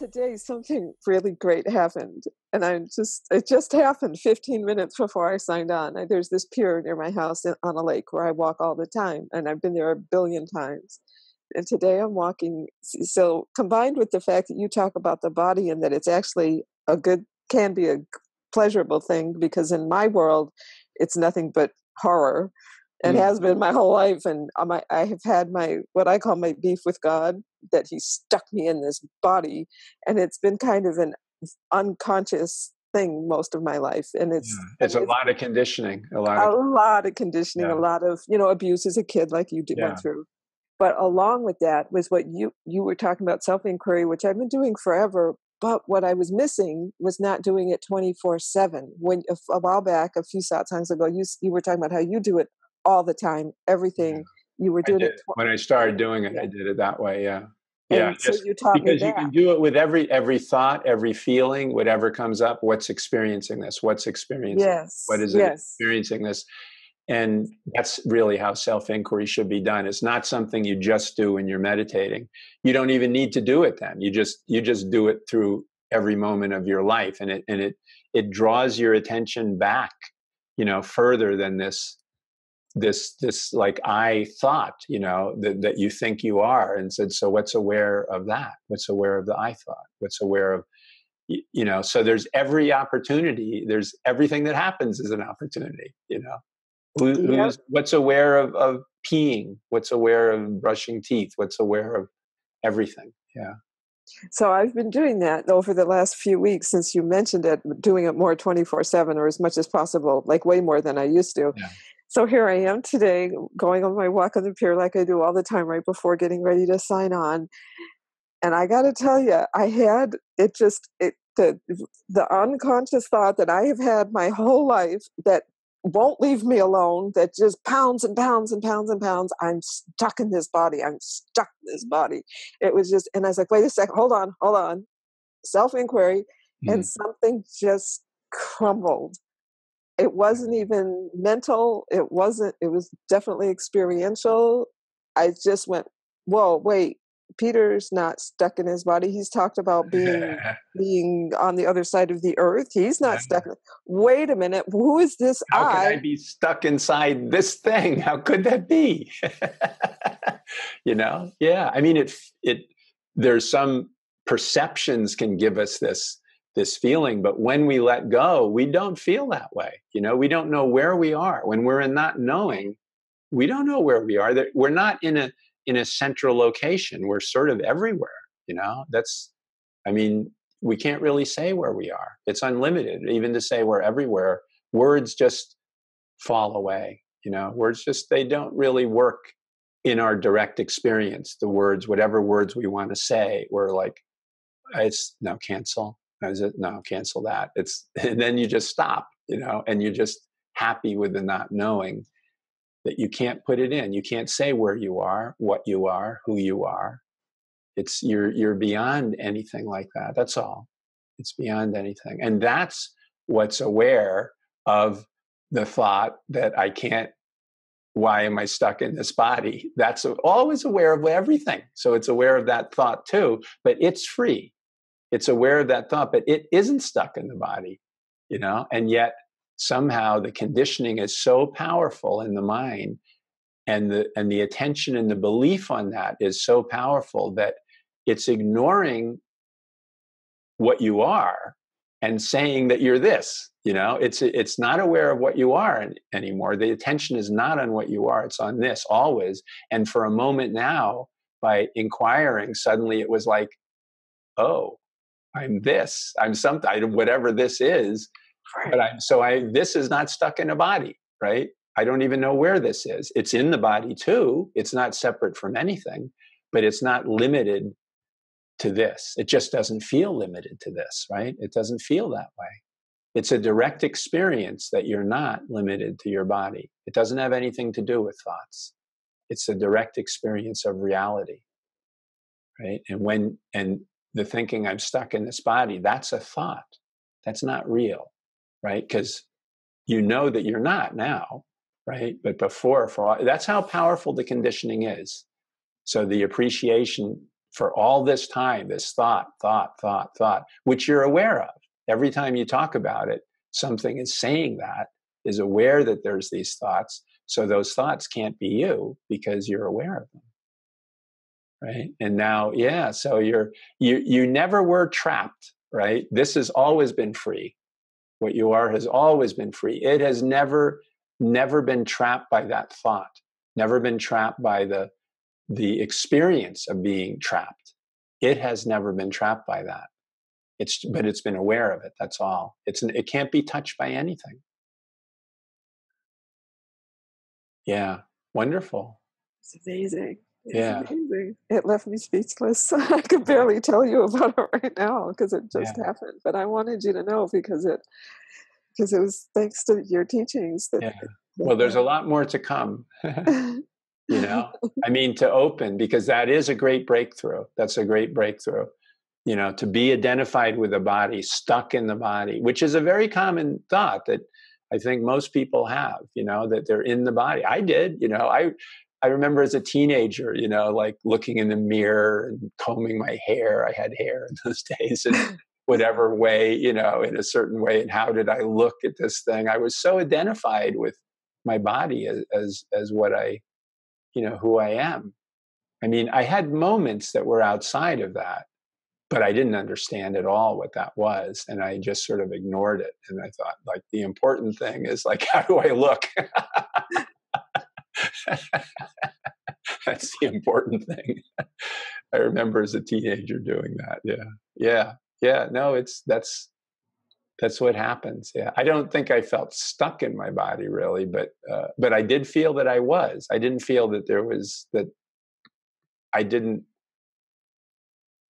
well, today something really great happened. And it just happened 15 minutes before I signed on. There's this pier near my house on a lake where I walk all the time. And I've been there a billion times. And today I'm walking. So combined with the fact that you talk about the body and that it's actually can be a pleasurable thing, because in my world, it's nothing but horror and has been my whole life. And I have had what I call my beef with God, that he stuck me in this body. And it's been kind of an unconscious thing most of my life. And it's a lot of conditioning, a lot of, abuse as a kid, like you went through. But along with that was what you were talking about, self-inquiry, which I've been doing forever. But what I was missing was not doing it 24/7. When a while back, a few satsangs ago, you were talking about how you do it all the time, everything. You were doing it. When I started doing it, I did it that way. Yeah. Yeah. So you taught me that. Because you can do it with every thought, every feeling, whatever comes up. What's experiencing this? What's experiencing? Yes. What is it experiencing this? And that's really how self-inquiry should be done. It's not something you just do when you're meditating. You don't even need to do it then. You just do it through every moment of your life, and it draws your attention back, further than this like I thought, that you think you are, and said, so what's aware of that? What's aware of the I thought? What's aware of so there's every opportunity, there's everything that happens is an opportunity, What's aware of peeing? What's aware of brushing teeth? What's aware of everything? Yeah. So I've been doing that over the last few weeks since you mentioned it, doing it more 24/7 or as much as possible, like way more than I used to. Yeah. So here I am today going on my walk on the pier like I do all the time right before getting ready to sign on. And I got to tell you, I had the unconscious thought that I have had my whole life that won't leave me alone, that just pounds and pounds and pounds and pounds. I'm stuck in this body. I'm stuck in this body. It was just, and I was like, wait a second, hold on. Self-inquiry. And something just crumbled. It wasn't even mental. It was definitely experiential. I just went, whoa, wait, Peter's not stuck in his body. He's talked about being on the other side of the earth. He's not stuck. Wait a minute. Who is this I? How could I be stuck inside this thing? How could that be? Yeah. I mean, there's some perceptions can give us this feeling, but when we let go, we don't feel that way. We don't know where we are. When we're in not knowing, we don't know where we are. We're not in a central location. We're sort of everywhere, we can't really say where we are. It's unlimited. Even to say we're everywhere, words just fall away, they don't really work in our direct experience. The words, whatever words we want to say, we're like, cancel that. And then you just stop, and you're just happy with the not knowing. That you can't put it in. You can't say where you are, what you are, who you are. It's you're beyond anything like that. That's all. It's beyond anything. And that's what's aware of the thought that I can't, why am I stuck in this body? That's always aware of everything. So it's aware of that thought too, but it's free. It's aware of that thought, but it isn't stuck in the body, and yet somehow the conditioning is so powerful in the mind, and the attention and the belief on that is so powerful that it's ignoring what you are and saying that you're this, it's not aware of what you are anymore. The attention is not on what you are. It's on this always. And for a moment now, by inquiring, suddenly it was like, oh, I'm this, I'm something, whatever this is. But this is not stuck in a body, right? I don't even know where this is. It's in the body too. It's not separate from anything, but it's not limited to this. It just doesn't feel limited to this, right? It doesn't feel that way. It's a direct experience that you're not limited to your body. It doesn't have anything to do with thoughts. It's a direct experience of reality, right? And the thinking I'm stuck in this body, that's a thought. That's not real. Right? Because you know that you're not now, right? But before, that's how powerful the conditioning is. So the appreciation for all this time, this thought, which you're aware of. Every time you talk about it, something is saying that, is aware that there's these thoughts. So those thoughts can't be you because you're aware of them. Right. And now, yeah, so you never were trapped, right? This has always been free. What you are has always been free. It has never been trapped by that thought, never been trapped by the experience of being trapped. It has never been trapped by that. But it's been aware of it. That's all. It can't be touched by anything. Yeah. Wonderful. It's amazing. It's amazing. It left me speechless. I could barely tell you about it right now because it just happened. But I wanted you to know because it was thanks to your teachings. Well, there's a lot more to come. You know, I mean, to open, because that is a great breakthrough. That's a great breakthrough, you know, to be identified with the body, stuck in the body, which is a very common thought that I think most people have, you know, that they're in the body. I did, you know, I remember as a teenager, you know, like looking in the mirror and combing my hair. I had hair in those days in whatever way, you know, in a certain way. And how did I look at this thing? I was so identified with my body as what I, you know, who I am. I mean, I had moments that were outside of that, but I didn't understand at all what that was. And I just sort of ignored it. And I thought, like, the important thing is, like, how do I look? That's the important thing. I remember as a teenager doing that. Yeah. No, that's what happens. Yeah. I don't think I felt stuck in my body really, but I did feel that I was. I didn't feel that there was that.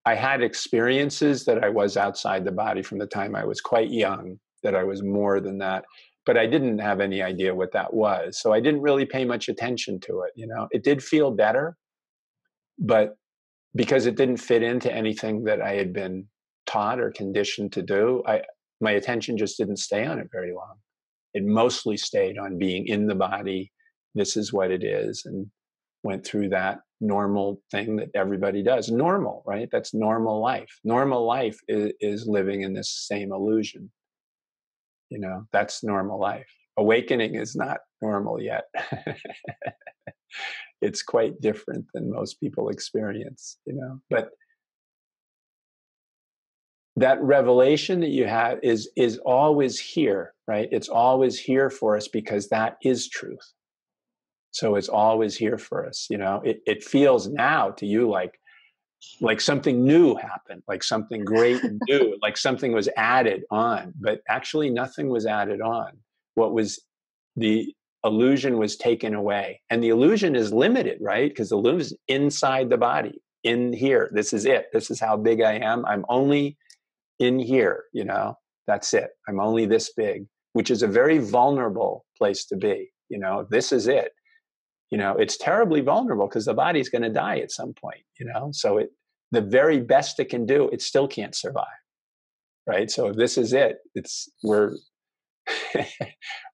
I had experiences that I was outside the body from the time I was quite young, that I was more than that. But I didn't have any idea what that was. So I didn't really pay much attention to it. You know, it did feel better, but because it didn't fit into anything that I had been taught or conditioned to do, my attention just didn't stay on it very long. It mostly stayed on being in the body. This is what it is. And went through that normal thing that everybody does. Normal, right? That's normal life. Normal life is living in this same illusion. You know, that's normal life. Awakening is not normal yet. It's quite different than most people experience, you know. But that revelation that you have is always here, right? It's always here for us because that is truth. So it's always here for us, you know. It feels now to you like something new happened, like something great new, like something was added on, but actually nothing was added on. What was the illusion was taken away, and the illusion is limited, right? Because the illusion is inside the body, in here. This is it. This is how big I am. I'm only in here, you know, that's it. I'm only this big, which is a very vulnerable place to be. You know, this is it. You know, it's terribly vulnerable because the body's going to die at some point, you know, so the very best it can do, it still can't survive. Right. So if this is it,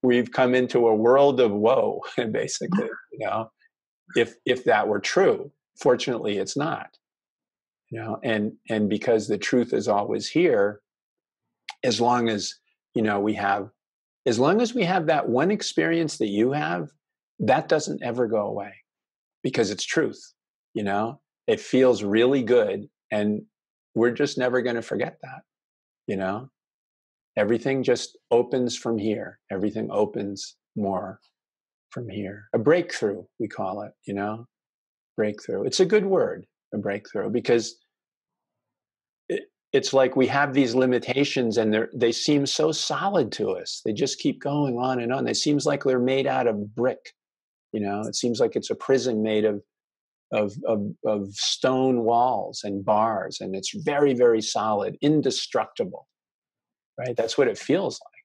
we've come into a world of woe, basically, you know, if that were true. Fortunately, it's not, you know, and because the truth is always here, as long as, you know, we have that one experience that you have, that doesn't ever go away because it's truth, you know, it feels really good. And we're just never going to forget that, you know, everything just opens from here. Everything opens more from here. A breakthrough, we call it, you know, breakthrough. It's a good word, a breakthrough, because it's like we have these limitations and they seem so solid to us. They just keep going on and on. It seems like they're made out of brick. You know, it seems like it's a prison made of stone walls and bars, and it's very, very solid, indestructible, right? That's what it feels like.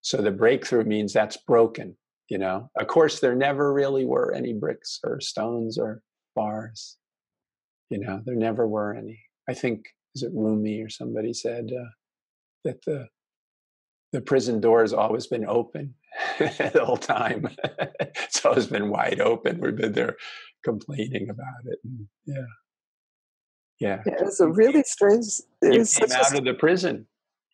So the breakthrough means that's broken, you know. Of course, there never really were any bricks or stones or bars, you know, there never were any. I think, is it Rumi or somebody said that the prison door has always been open the whole time. It's always been wide open. We've been there complaining about it. And yeah. Yeah. Yeah, it was a really strange. You came out of the prison.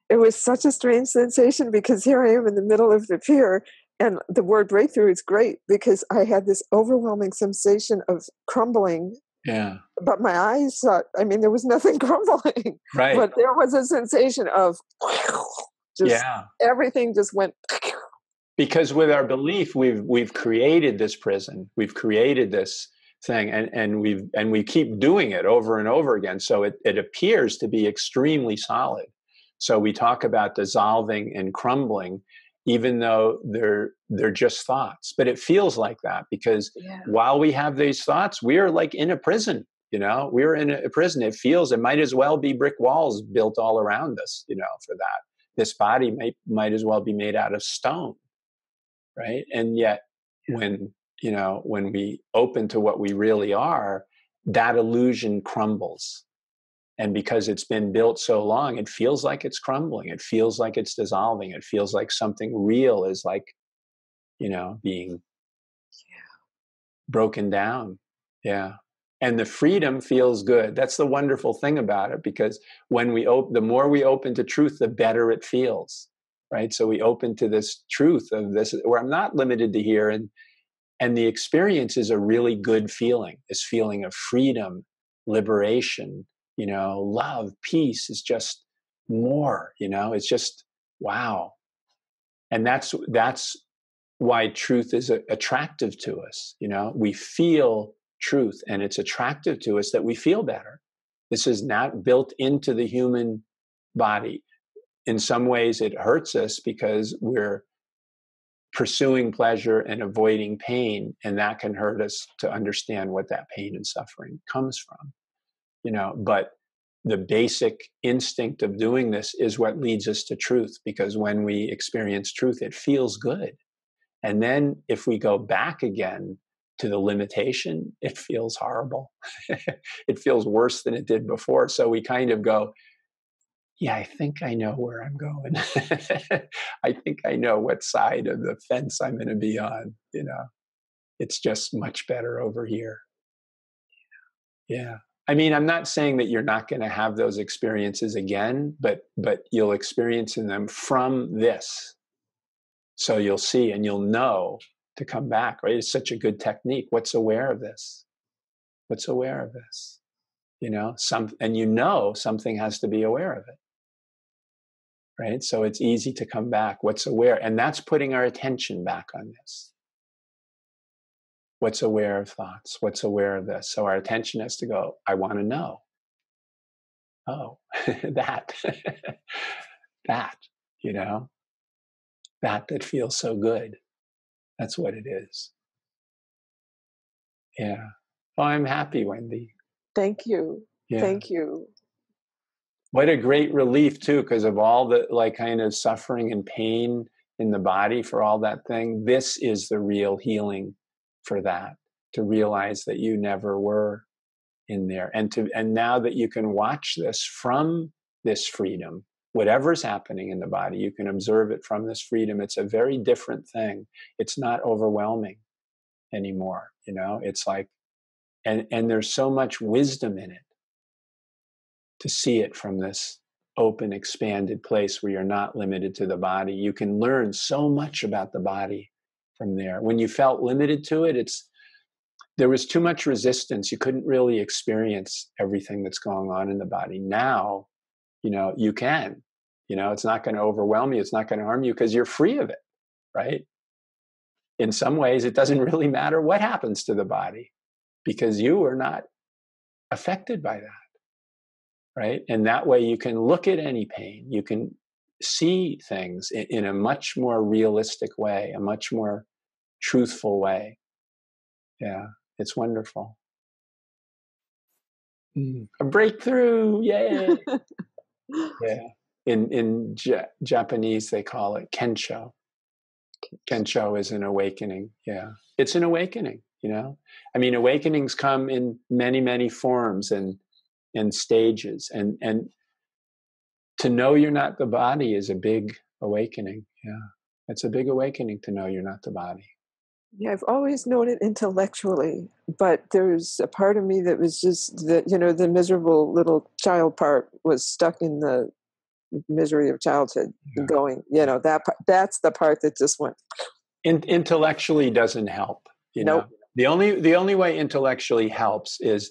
It was such a strange sensation, because here I am in the middle of the pier, and the word breakthrough is great because I had this overwhelming sensation of crumbling. Yeah. But my eyes saw, I mean, there was nothing crumbling. Right. But there was a sensation of just everything just went. Because with our belief, we've created this prison. We've created this thing, and we keep doing it over and over again. So it appears to be extremely solid. So we talk about dissolving and crumbling, even though they're just thoughts. But it feels like that, because while we have these thoughts, we are like in a prison, you know? We're in a prison. It feels, it might as well be brick walls built all around us, you know, for that. This body might as well be made out of stone, right? And yet when we open to what we really are, that illusion crumbles. And because it's been built so long, it feels like it's crumbling. It feels like it's dissolving. It feels like something real is like, you know, being broken down. Yeah. And the freedom feels good. That's the wonderful thing about it, because when we the more we open to truth, the better it feels, right? So we open to this truth of this, where I'm not limited to here. And the experience is a really good feeling, this feeling of freedom, liberation, you know, love, peace is just more, you know, it's just, wow. And that's why truth is attractive to us. You know, we feel truth, and it's attractive to us that we feel better. This is not built into the human body. In some ways it hurts us because we're pursuing pleasure and avoiding pain. And that can hurt us to understand what that pain and suffering comes from. You know, but the basic instinct of doing this is what leads us to truth, because when we experience truth, it feels good. And then if we go back again to the limitation, it feels horrible. It feels worse than it did before. So we kind of go, yeah, I think I know where I'm going. I think I know what side of the fence I'm going to be on. You know, it's just much better over here. Yeah. I mean, I'm not saying that you're not going to have those experiences again, but you'll experience them from this. So you'll see and you'll know to come back, right? It's such a good technique. What's aware of this? What's aware of this? You know, something has to be aware of it, right? So it's easy to come back. What's aware? And that's putting our attention back on this. What's aware of thoughts? What's aware of this? So our attention has to go, I want to know. Oh, that feels so good. That's what it is. Yeah. Oh, I'm happy, Wendy. Thank you. Yeah. Thank you. What a great relief too, because of all the like kind of suffering and pain in the body for all that thing. This is the real healing. For that, to realize that you never were in there, and now that you can watch this from this freedom, whatever's happening in the body, you can observe it from this freedom. It's a very different thing. It's not overwhelming anymore. You know, it's like, and there's so much wisdom in it to see it from this open, expanded place where you're not limited to the body. You can learn so much about the body from there. When you felt limited to it, there was too much resistance. You couldn't really experience everything that's going on in the body. Now, you know, you can. You know, it's not going to overwhelm you. It's not going to harm you because you're free of it, right? In some ways, it doesn't really matter what happens to the body because you are not affected by that, right? And that way you can look at any pain. You can see things in a much more realistic way, a much more truthful way. Yeah, it's wonderful. A breakthrough, yay! Yeah. In Japanese, they call it Kensho. Kensho is an awakening. Yeah, it's an awakening. You know, I mean, awakenings come in many, many forms and stages, and. To know you're not the body is a big awakening. Yeah. It's a big awakening to know you're not the body. Yeah, I've always known it intellectually, but there's a part of me that was just the miserable little child part was stuck in the misery of childhood. Yeah. Going, that part, that's the part that just went. Intellectually doesn't help. Nope. The only way intellectually helps is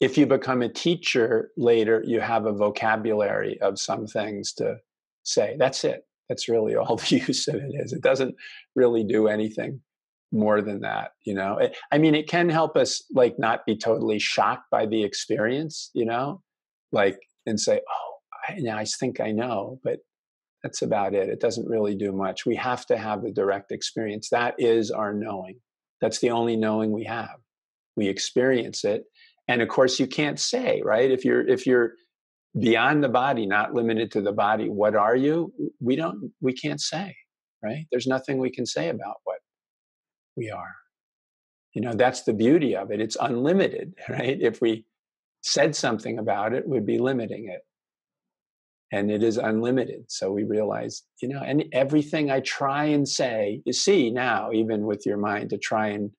if you become a teacher later, you have a vocabulary of some things to say. That's it. That's really all the use of it is. It doesn't really do anything more than that, I mean, it can help us like not be totally shocked by the experience, and say, oh, I think I know, but that's about it. It doesn't really do much. We have to have the direct experience. That is our knowing. That's the only knowing we have. We experience it. And of course you can't say, right? If you're beyond the body, not limited to the body, what are you? We can't say, right? There's nothing we can say about what we are. That's the beauty of it. It's unlimited, right? If we said something about it, we'd be limiting it. And it is unlimited. So we realize, and everything I try and say, you see now, even with your mind to try and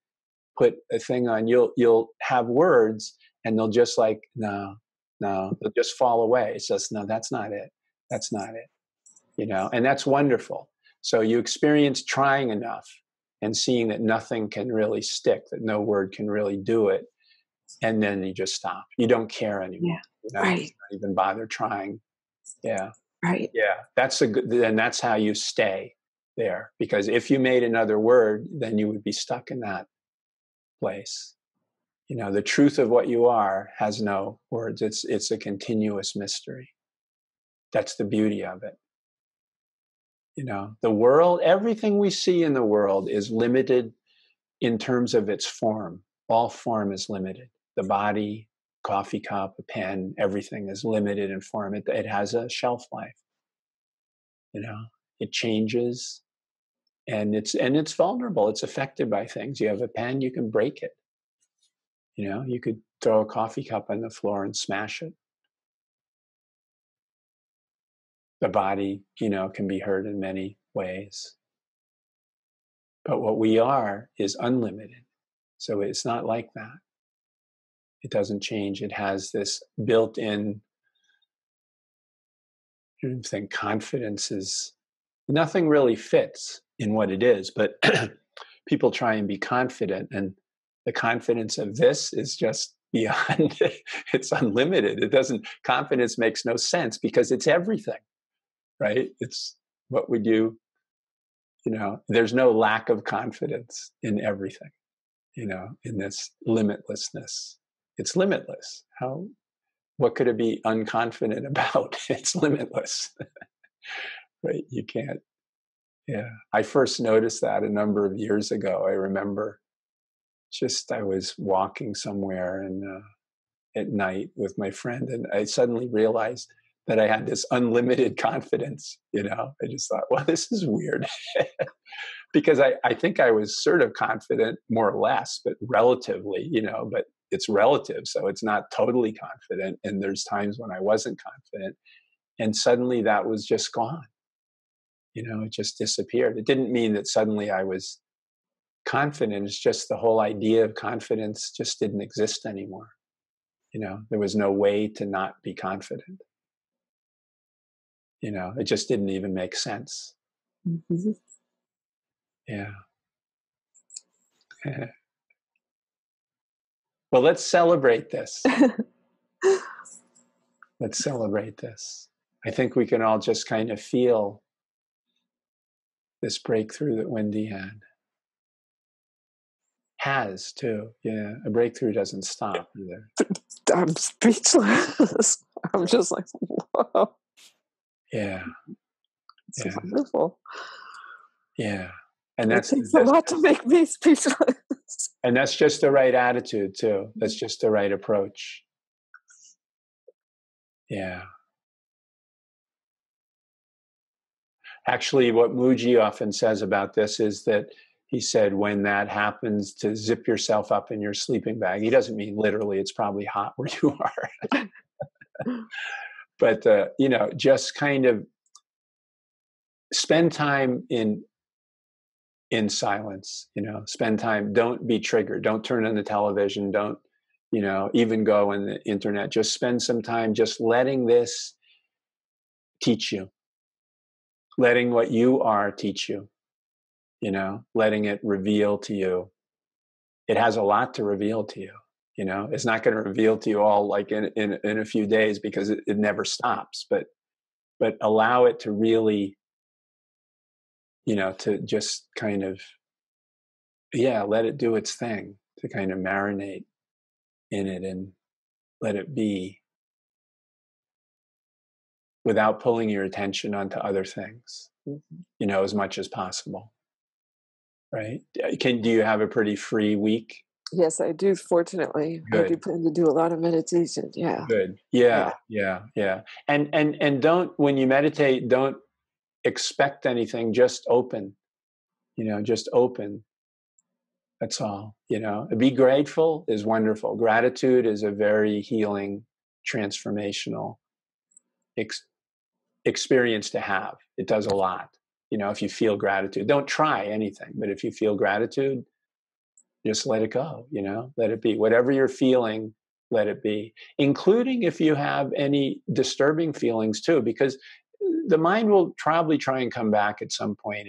put a thing on, you'll have words and they'll just like, no, they'll just fall away. It's just, no, that's not it. That's not it. And that's wonderful. So you experience trying enough and seeing that nothing can really stick, that no word can really do it. And then you just stop. You don't care anymore. Yeah, right. You don't even bother trying. Yeah. Right. Yeah. That's a good, and that's how you stay there. Because if you made another word, then you would be stuck in that place. The truth of what you are has no words. It's a continuous mystery. That's the beauty of it. The world, everything we see in the world is limited in terms of its form. All form is limited. The body, coffee cup, a pen, everything is limited in form. It has a shelf life. It changes and it's vulnerable. It's affected by things. You have a pen, you can break it. You could throw a coffee cup on the floor and smash it. The body, can be hurt in many ways. But what we are is unlimited. So it's not like that. It doesn't change. It has this built-in, confidence is, nothing really fits in what it is, but people try and be confident, and the confidence of this is just beyond it. It's unlimited. Confidence makes no sense because it's everything. Right? It's what we do. There's no lack of confidence in everything, in this limitlessness. It's limitless. What could it be unconfident about? It's limitless, right? You can't. Yeah. I first noticed that a number of years ago. I remember I was walking somewhere and at night with my friend, and I suddenly realized that I had this unlimited confidence, I just thought, well, this is weird. Because I think I was sort of confident, more or less, but relatively, but it's relative. So it's not totally confident. And there's times when I wasn't confident. And suddenly that was just gone. It just disappeared. It didn't mean that suddenly I was confident. It's just the whole idea of confidence just didn't exist anymore. There was no way to not be confident. It just didn't even make sense. Mm-hmm. Yeah. Well, let's celebrate this. Let's celebrate this. I think we can all just kind of feel this breakthrough that Wendy had. Has too. Yeah. A breakthrough doesn't stop either. I'm speechless. I'm just like, whoa. Yeah. It's wonderful. Yeah. And that's a lot to make me speechless. And that's just the right attitude too. That's just the right approach. Yeah. Actually, what Muji often says about this is that he said, when that happens, to zip yourself up in your sleeping bag. He doesn't mean literally, it's probably hot where you are. But, just kind of spend time in in silence, you know, spend time, don't be triggered, don't turn on the television, don't, you know, even go on the internet, just spend some time just letting this teach you, letting what you are teach you, you know, letting it reveal to you. It has a lot to reveal to you, you know, it's not going to reveal to you all like in a few days because it never stops, but allow it to really, you know, to just kind of, yeah, let it do its thing, to kind of marinate in it and let it be without pulling your attention onto other things, you know, as much as possible. Right? Do you have a pretty free week? Yes, I do. Fortunately, good. I do plan to do a lot of meditation. Yeah. Good. Yeah. And don't, when you meditate, don't expect anything. Just open. You know, just open. That's all. You know, be grateful is wonderful. Gratitude is a very healing, transformational experience to have. It does a lot. You know, if you feel gratitude, don't try anything, but if you feel gratitude, just let it go, you know, let it be. Whatever you're feeling, let it be, including if you have any disturbing feelings too, because the mind will probably try and come back at some point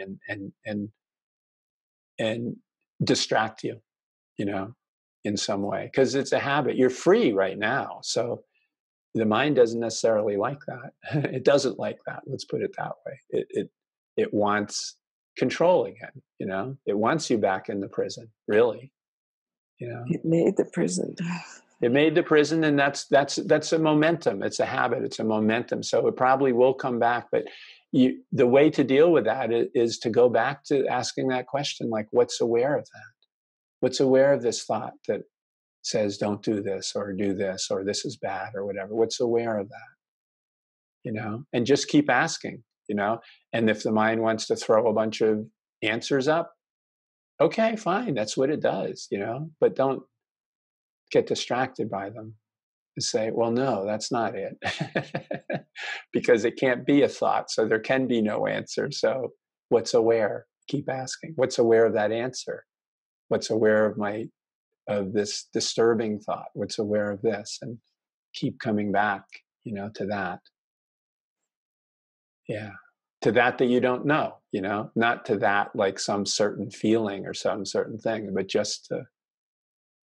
and distract you, you know, in some way, because it's a habit. You're free right now. So the mind doesn't necessarily like that. It doesn't like that. Let's put it that way. It wants control again, you know? It wants you back in the prison, really, you know? It made the prison. It made the prison, and that's a momentum. It's a habit. It's a momentum. So it probably will come back, but the way to deal with that is to go back to asking that question, like, what's aware of that? What's aware of this thought that says, don't do this, or this is bad, or whatever? What's aware of that, you know? And just keep asking. You know, and if the mind wants to throw a bunch of answers up, okay, fine. That's what it does, you know, but don't get distracted by them and say, well, no, that's not it, because it can't be a thought. So there can be no answer. So what's aware? Keep asking. What's aware of that answer? What's aware of this disturbing thought? What's aware of this? And keep coming back, you know, to that. Yeah. To that you don't know, you know, not to that like some certain feeling or some certain thing, but just to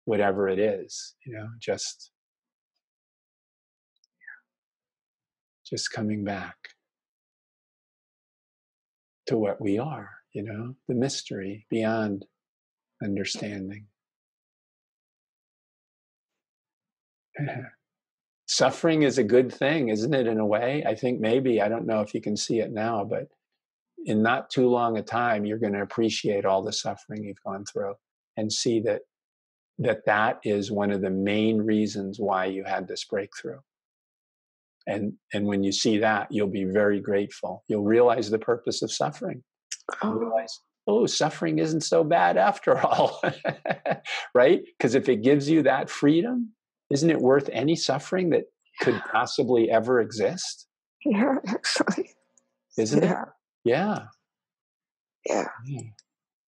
whatever it is, you know, just coming back to what we are, you know, the mystery beyond understanding. Suffering is a good thing, isn't it, in a way? I think maybe, I don't know if you can see it now, but in not too long a time, you're going to appreciate all the suffering you've gone through and see that is one of the main reasons why you had this breakthrough. And when you see that, you'll be very grateful. You'll realize the purpose of suffering. You'll realize, oh, suffering isn't so bad after all, right? Because if it gives you that freedom, isn't it worth any suffering that could possibly ever exist? Yeah, actually. Isn't it? Yeah. Yeah.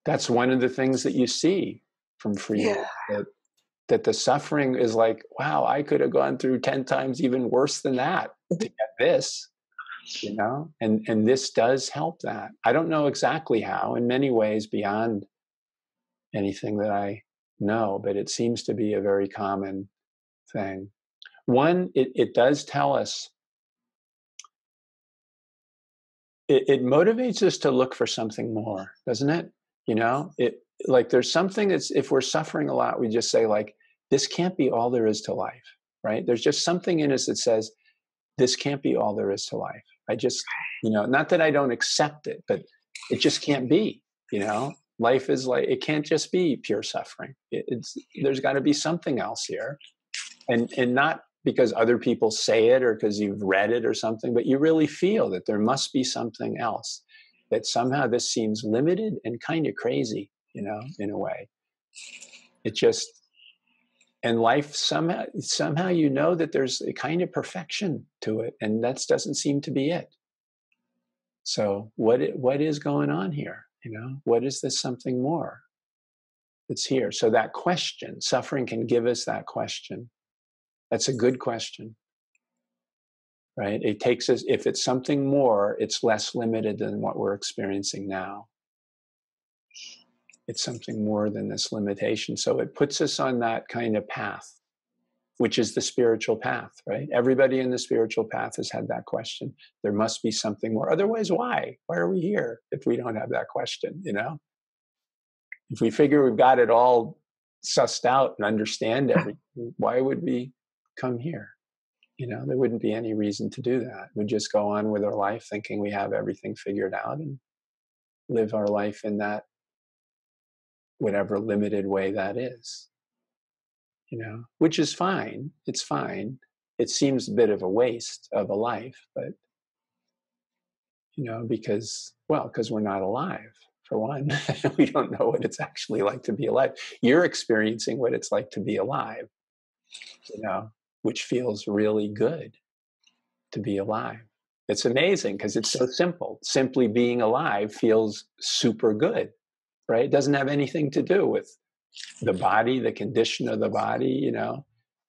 That's one of the things that you see from freedom. Yeah. That the suffering is like, wow, I could have gone through 10 times even worse than that to get this, you know? And this does help that. I don't know exactly how, in many ways beyond anything that I know, but it seems to be a very common thing. One, it does tell us, it motivates us to look for something more, doesn't it? You know, it like there's something that's, if we're suffering a lot, we just say like, this can't be all there is to life, right? There's just something in us that says, this can't be all there is to life. I just, you know, not that I don't accept it, but it just can't be, you know? Life is like, it can't just be pure suffering. There's got to be something else here. And not because other people say it or because you've read it or something, but you really feel that there must be something else, that somehow this seems limited and kind of crazy, you know, in a way. It just, and life somehow you know that there's a kind of perfection to it, and that doesn't seem to be it. So what is going on here, You know, what is this something more that's here? So that question, suffering can give us that question. That's a good question, right? It takes us, if it's something more, it's less limited than what we're experiencing now. It's something more than this limitation. So it puts us on that kind of path, which is the spiritual path, right? Everybody in the spiritual path has had that question. There must be something more. Otherwise, why? Why are we here if we don't have that question, you know? If we figure we've got it all sussed out and understand everything, why would we come here? You know, there wouldn't be any reason to do that. We'd just go on with our life thinking we have everything figured out and live our life in that whatever limited way that is, you know, which is fine. It's fine. It seems a bit of a waste of a life, but, you know, because, well, because we're not alive, for one. We don't know what it's actually like to be alive. You're experiencing what it's like to be alive, you know, which feels really good to be alive. It's amazing because it's so simple. Simply being alive feels super good. Right? It doesn't have anything to do with the body, the condition of the body, you know.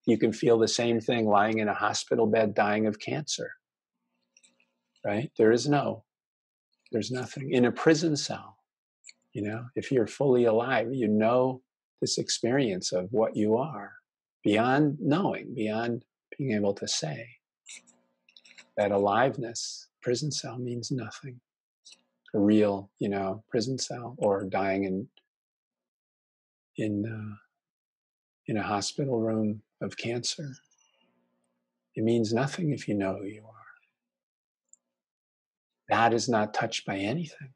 You can feel the same thing lying in a hospital bed dying of cancer, right? There's nothing. In a prison cell, you know, if you're fully alive, you know this experience of what you are, beyond knowing, beyond being able to say. That aliveness, prison cell means nothing. A real, you know, prison cell, or dying in a hospital room of cancer. It means nothing if you know who you are. That is not touched by anything.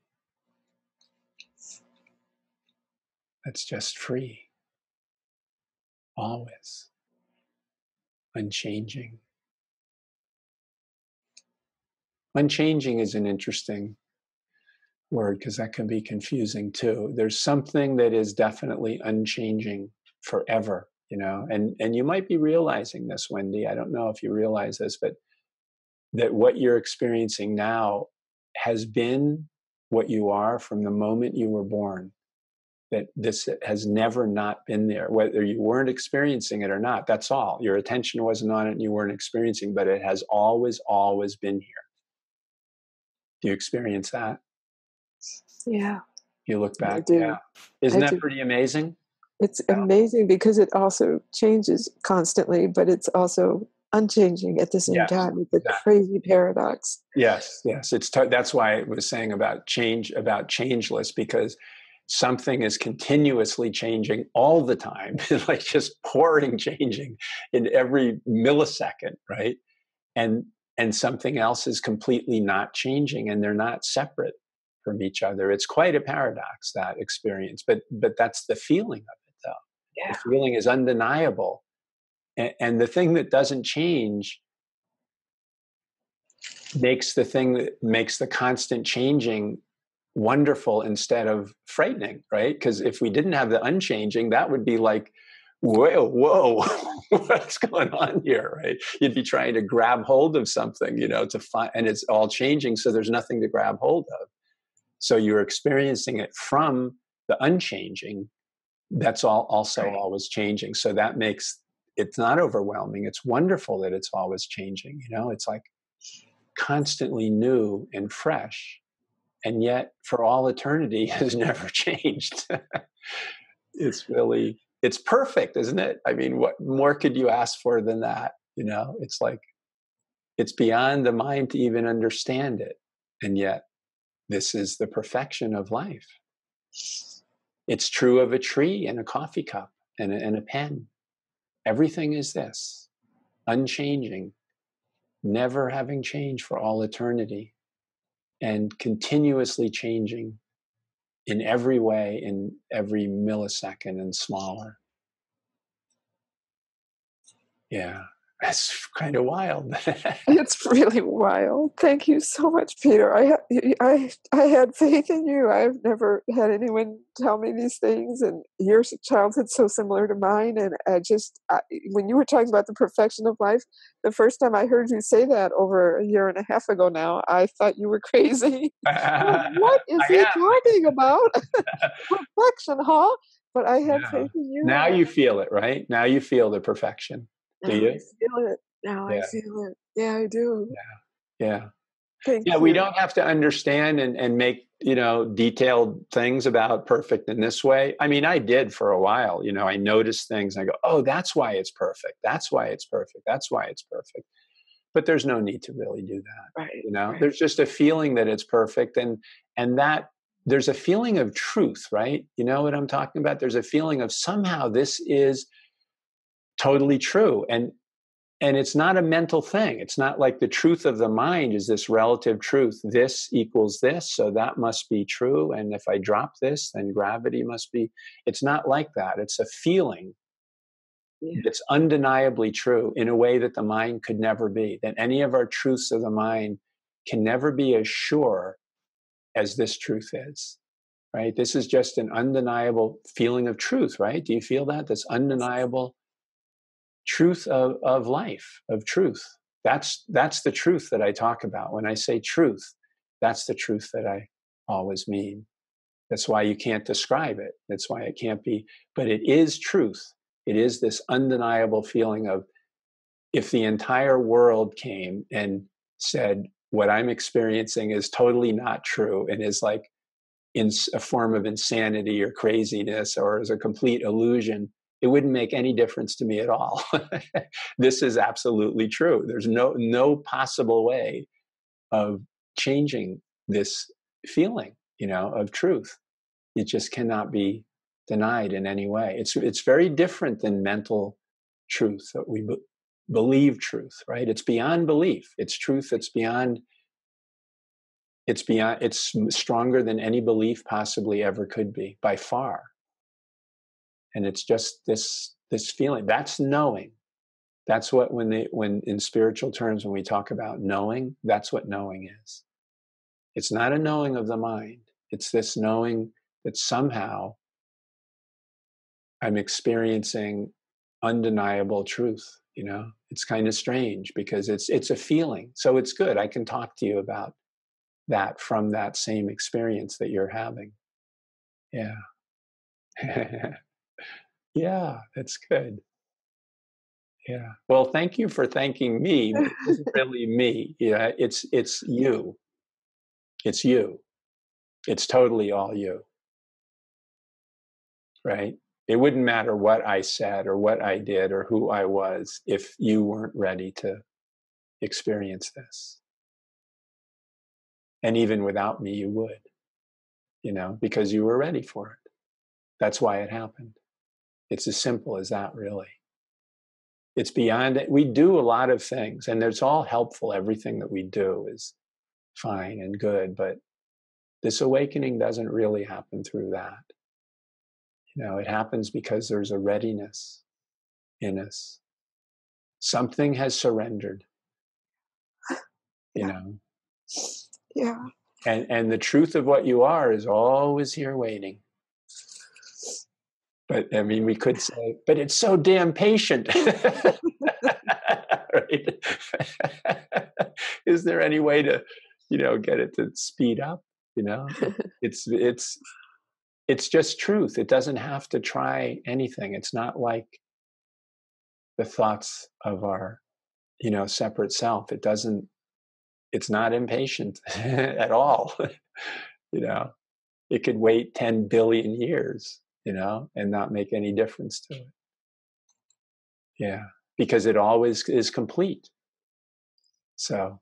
That's just free. Always. Unchanging. Unchanging is an interesting word, because that can be confusing too. There's something that is definitely unchanging forever, you know, and you might be realizing this, Wendy. I don't know if you realize this, but that what you're experiencing now has been what you are from the moment you were born. That this has never not been there, whether you weren't experiencing it or not. That's all. Your attention wasn't on it and you weren't experiencing, but it has always, always been here. Do you experience that? Yeah. You look back. Yeah. Isn't that pretty amazing? It's amazing because it also changes constantly, but it's also unchanging at the same time. It's a crazy paradox. Yes, yes. It's that's why I was saying about change, about changeless, because something is continuously changing all the time, like just pouring changing in every millisecond, right? And something else is completely not changing, and they're not separate from each other. It's quite a paradox, that experience, but that's the feeling of it, though. Yeah. The feeling is undeniable, and the thing that doesn't change makes the thing that makes the constant changing wonderful instead of frightening, right? Because if we didn't have the unchanging, that would be like, whoa, what's going on here, right? You'd be trying to grab hold of something, you know, to find, and it's all changing, so there's nothing to grab hold of. So you're experiencing it from the unchanging. That's all also always changing. So that makes, it's not overwhelming. It's wonderful that it's always changing. You know, it's like constantly new and fresh. And yet for all eternity has never changed. It's really, it's perfect, isn't it? I mean, what more could you ask for than that? You know, it's like, it's beyond the mind to even understand it. And yet, this is the perfection of life. It's true of a tree and a coffee cup and a pen. Everything is this, unchanging, never having changed for all eternity, and continuously changing in every way, in every millisecond and smaller. Yeah, That's kind of wild. It's really wild. Thank you so much, Peter. I had faith in you. I've never had anyone tell me these things, and your childhood's so similar to mine. And I, when you were talking about the perfection of life, the first time I heard you say that over a year and a half ago now, I thought you were crazy. What is he talking about? Perfection, huh? But I had faith in you. Now you feel it, right? Now you feel the perfection. Do you? I feel it. Now I feel it. Yeah, I do. Yeah. Thank you. We don't have to understand and make, detailed things about perfect in this way. I mean, I did for a while. I noticed things and I go, oh, that's why it's perfect. That's why it's perfect. That's why it's perfect. But there's no need to really do that. Right. Right. There's just a feeling that it's perfect, and that there's a feeling of truth, right? You know what I'm talking about? There's a feeling of somehow this is totally true. And it's not a mental thing. It's not like the truth of the mind is this relative truth. This equals this, so that must be true. And if I drop this, then gravity must be. It's not like that. It's a feeling that's undeniably true in a way that the mind could never be, that any of our truths of the mind can never be as sure as this truth is. Right? This is just an undeniable feeling of truth, right? Do you feel that? This undeniable truth of life, of truth. That's the truth that I talk about. When I say truth, that's the truth that I always mean. That's why you can't describe it. That's why it can't be, but it is truth. It is this undeniable feeling of, if the entire world came and said, what I'm experiencing is totally not true and is like in a form of insanity or craziness or is a complete illusion, it wouldn't make any difference to me at all. This is absolutely true. There's no possible way of changing this feeling, of truth. It just cannot be denied in any way. It's very different than mental truth that we believe truth, right? It's beyond belief. It's truth that's beyond. It's stronger than any belief possibly ever could be, by far. And it's just this feeling. That's knowing. That's what, when in spiritual terms, when we talk about knowing, that's what knowing is. It's not a knowing of the mind. It's this knowing that somehow I'm experiencing undeniable truth. It's kind of strange because it's a feeling. So it's good. I can talk to you about that from that same experience that you're having. Yeah. Yeah, that's good. Yeah. Well, thank you for thanking me. But it isn't really me. Yeah, it's you. It's you. It's totally all you. Right? It wouldn't matter what I said or what I did or who I was if you weren't ready to experience this. And even without me, you would, because you were ready for it. That's why it happened. It's as simple as that, really. It's beyond it. We do a lot of things, and it's all helpful. Everything that we do is fine and good, but this awakening doesn't really happen through that. It happens because there's a readiness in us. Something has surrendered, you know. Yeah. And the truth of what you are is always here waiting. But I mean, we could say, but it's so damn patient. Right? Is there any way to, get it to speed up? It's just truth. It doesn't have to try anything. It's not like the thoughts of our, separate self. It's not impatient at all. It could wait 10 billion years. And not make any difference to it. Yeah, because it always is complete. So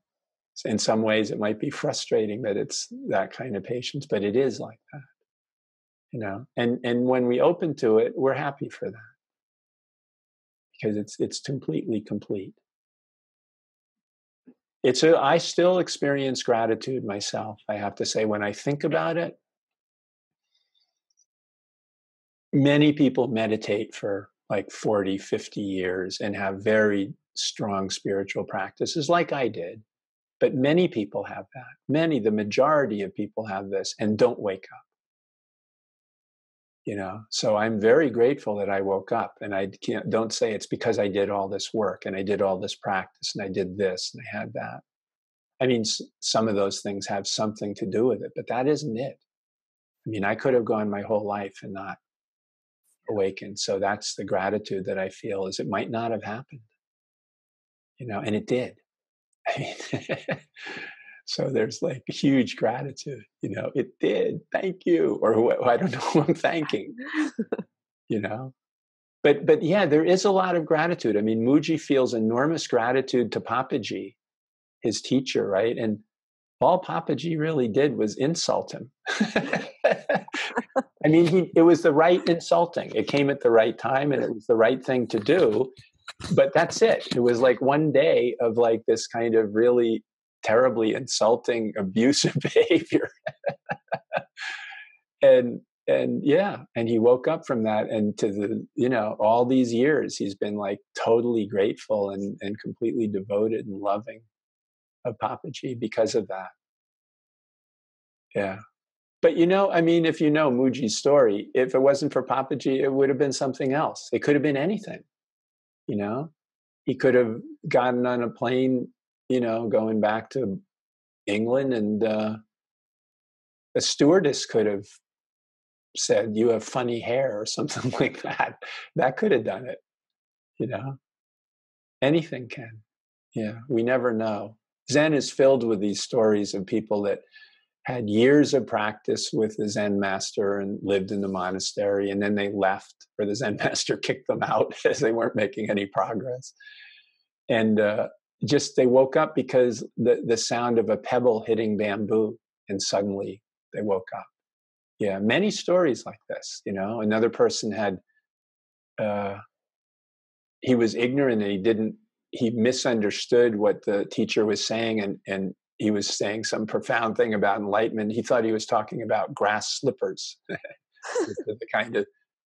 in some ways it might be frustrating that it's that kind of patience, but it is like that, and when we open to it, we're happy for that because it's completely complete. I still experience gratitude myself. I have to say, when I think about it, many people meditate for like 40, 50 years and have very strong spiritual practices like I did, but many people have that. The majority of people have this and don't wake up. You know, so I'm very grateful that I woke up, and I don't say it's because I did all this work and I did all this practice and I did this and I had that. I mean, some of those things have something to do with it, but that isn't it. I mean, I could have gone my whole life and not awakened. So that's the gratitude that I feel, is it might not have happened, you know, and it did. I mean, so there's like huge gratitude, you know, it did, thank you, or I don't know who I'm thanking, you know. But yeah, there is a lot of gratitude. I mean, Muji feels enormous gratitude to Papaji, his teacher, right? And all Papaji really did was insult him. I mean, it was the right insulting. It came at the right time and it was the right thing to do, but that's it. It was like one day of like this kind of really terribly insulting, abusive behavior. and yeah, and he woke up from that, and to the, you know, all these years he's been like totally grateful and completely devoted and loving of Papaji because of that. Yeah. But you know, I mean, if you know Muji's story, if it wasn't for Papaji, it would have been something else. It could have been anything, you know? He could have gotten on a plane, you know, going back to England, and a stewardess could have said, you have funny hair or something like that. That could have done it, you know? Anything can. Yeah, we never know. Zen is filled with these stories of people that had years of practice with the Zen master and lived in the monastery, and then they left, or the Zen master kicked them out as they weren't making any progress. And just they woke up because the sound of a pebble hitting bamboo, and suddenly they woke up. Yeah, many stories like this, you know. Another person had, he was ignorant and he misunderstood what the teacher was saying, and he was saying some profound thing about enlightenment. He thought he was talking about grass slippers, the kind of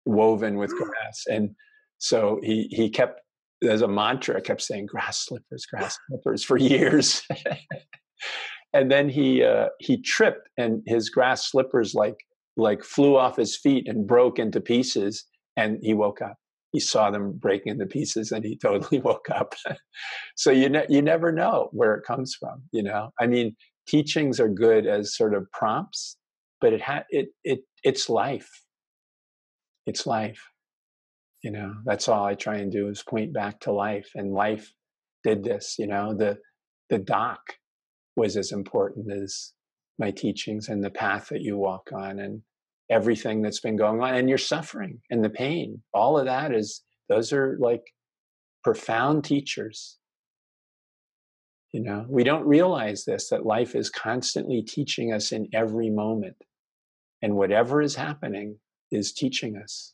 woven with grass. And so he kept, as a mantra, kept saying grass slippers for years. And then he tripped, and his grass slippers like flew off his feet and broke into pieces, and he woke up. He saw them breaking into pieces, and he totally woke up. So you never know where it comes from, you know. I mean, teachings are good as sort of prompts, but it's life. It's life, you know. That's all I try and do, is point back to life, and life did this, you know. The dock was as important as my teachings, and the path that you walk on, and everything that's been going on, and your suffering and the pain, all of that is, those are like profound teachers. You know, we don't realize this, that life is constantly teaching us in every moment. And whatever is happening is teaching us.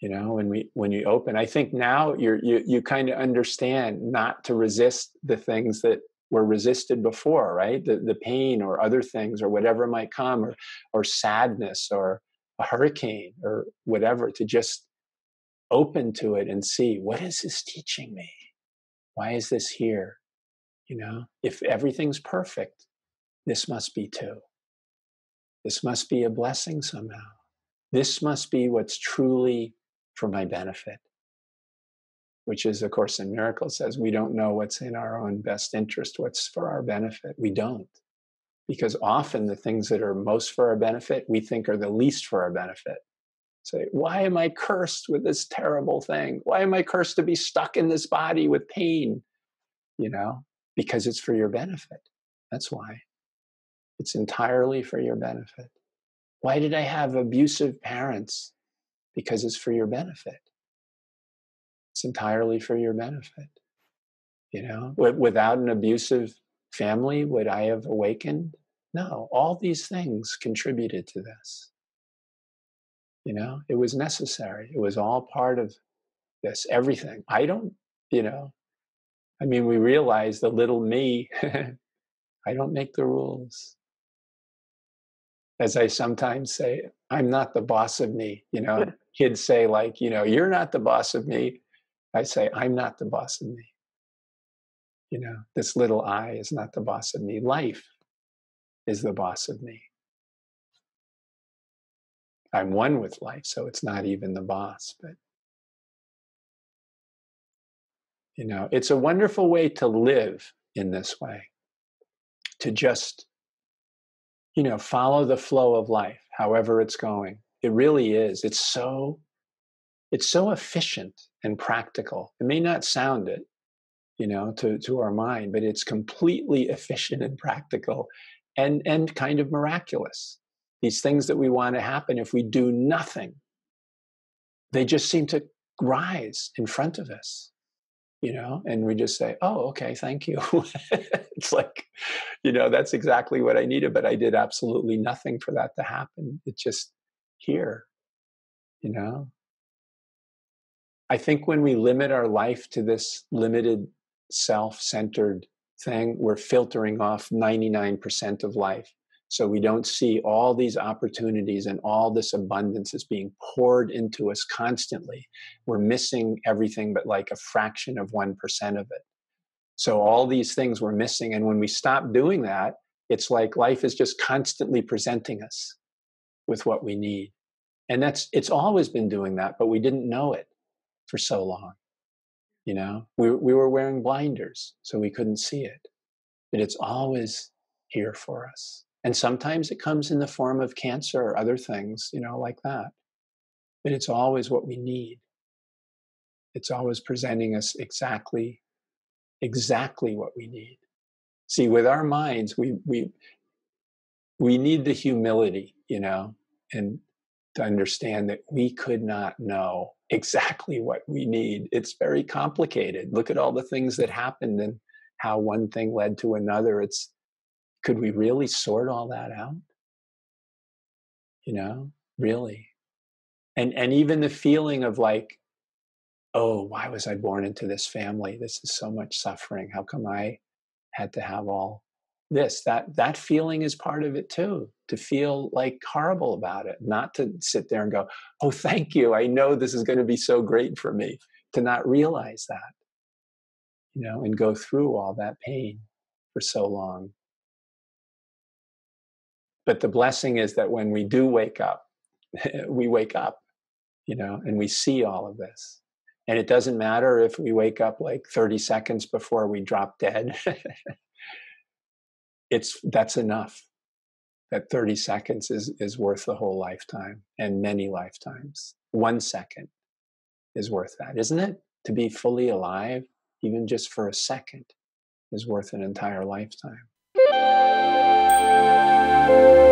You know, when you open, I think now you kind of understand not to resist the things that were resisted before, right? The pain or other things or whatever might come, or sadness or a hurricane or whatever, to just open to it and see, what is this teaching me? Why is this here? You know, if everything's perfect, this must be too. This must be a blessing somehow. This must be what's truly for my benefit. Which is, of course, in Miracles says, we don't know what's in our own best interest, what's for our benefit. We don't. Because often the things that are most for our benefit, we think are the least for our benefit. Say, why am I cursed with this terrible thing? Why am I cursed to be stuck in this body with pain? You know, because it's for your benefit. That's why. It's entirely for your benefit. Why did I have abusive parents? Because it's for your benefit. It's entirely for your benefit. You know, without an abusive family, would I have awakened? No, all these things contributed to this. You know, it was necessary. It was all part of this, everything. I don't, you know, I mean, we realize the little me, I don't make the rules. As I sometimes say, I'm not the boss of me. You know, kids say like, you know, you're not the boss of me. I say, I'm not the boss of me. You know, this little I is not the boss of me. Life is the boss of me. I'm one with life, so it's not even the boss. But, you know, it's a wonderful way to live in this way, to just, you know, follow the flow of life, however it's going. It really is. It's so efficient and practical. It may not sound it, you know, to our mind, but it's completely efficient and practical and kind of miraculous. These things that we want to happen, if we do nothing, they just seem to rise in front of us, you know, and we just say, oh, okay, thank you. It's like, you know, that's exactly what I needed, but I did absolutely nothing for that to happen. It's just here, you know. I think when we limit our life to this limited self-centered thing, we're filtering off 99% of life. So we don't see all these opportunities and all this abundance is being poured into us constantly. We're missing everything but like a fraction of 1% of it. So all these things we're missing. And when we stop doing that, it's like life is just constantly presenting us with what we need. And it's always been doing that, but we didn't know it for so long. You know, we were wearing blinders, so we couldn't see it. But it's always here for us. And sometimes it comes in the form of cancer or other things, you know, like that. But it's always what we need. It's always presenting us exactly what we need. See, with our minds, we need the humility, you know, and to understand that we could not know exactly what we need. It's very complicated. Look at all the things that happened and how one thing led to another. Could we really sort all that out? You know, really. And even the feeling of like, oh, why was I born into this family? This is so much suffering. How come I had to have all this? That feeling is part of it too, to feel like horrible about it, not to sit there and go, oh, thank you. I know this is going to be so great for me, to not realize that, you know, and go through all that pain for so long. But the blessing is that when we do wake up, we wake up, you know, and we see all of this. And it doesn't matter if we wake up like 30 seconds before we drop dead. That's enough. That 30 seconds is worth the whole lifetime and many lifetimes. 1 second is worth that, isn't it? To be fully alive, even just for a second, is worth an entire lifetime. Thank you.